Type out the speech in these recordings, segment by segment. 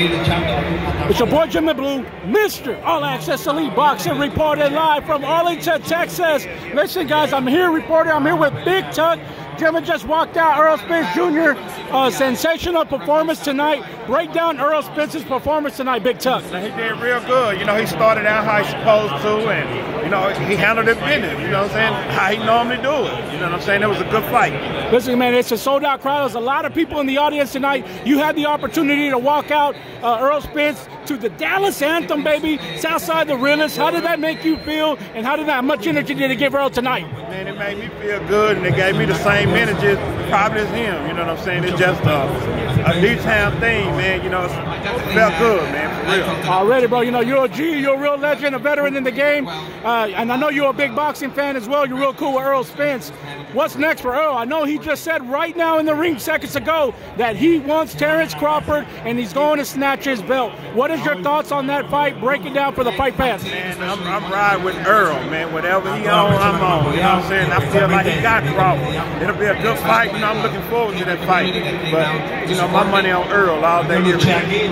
It's your boy Jimmy Blue, Mr. All Access Elite Boxing, reporting live from Arlington, Texas. Listen, guys, I'm here with Big Tuck. Jimmy just walked out. Errol Spence Jr., sensational performance tonight. Break down Errol Spence's performance tonight, Big Tuck. He did real good. You know, he started out how he's supposed to, and, you know, he handled it business, you know what I'm saying, how he normally do it. You know what I'm saying? It was a good fight. Listen, man, it's a sold-out crowd. There's a lot of people in the audience tonight. You had the opportunity to walk out Errol Spence to the Dallas Anthem, baby, Southside the Realest. How did that make you feel, and how much energy did it give Errol tonight? Man, it made me feel good, and it gave me the same energy probably as him. You know what I'm saying? It's just a new town thing, man. You know, it felt good, man, for real. Already, bro. You know, you're a G, you're a real legend, a veteran in the game, and I know you're a big boxing fan as well. You're real cool with Errol Spence. What's next for Errol? I know he just said right now in the ring seconds ago that he wants Terence Crawford, and he's going to snatch his belt. What is your thoughts on that fight? Break it down for the fight pass. Man, I'm riding with Errol, man. Whatever he on, I'm on. You know what I'm saying? I feel like he got Crawford. It'll be a good fight, and I'm looking forward to that fight. But, you know, my money on Errol all day.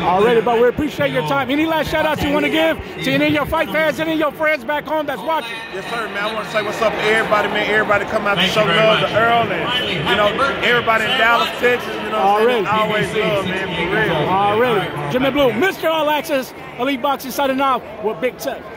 Already, but we appreciate your time. Any last shout-outs you want to give to any of your fight fans, any of your friends back home that's watching? Yes, sir, man. I want to say what's up to everybody, man. Everybody come out to show love to Errol, and, you know, everybody in Dallas, Texas, you know what I'm saying? Always love, man, for real. Already. Jimmy Blue, Mr. All Access Elite Boxing, signing off with Big Tuck.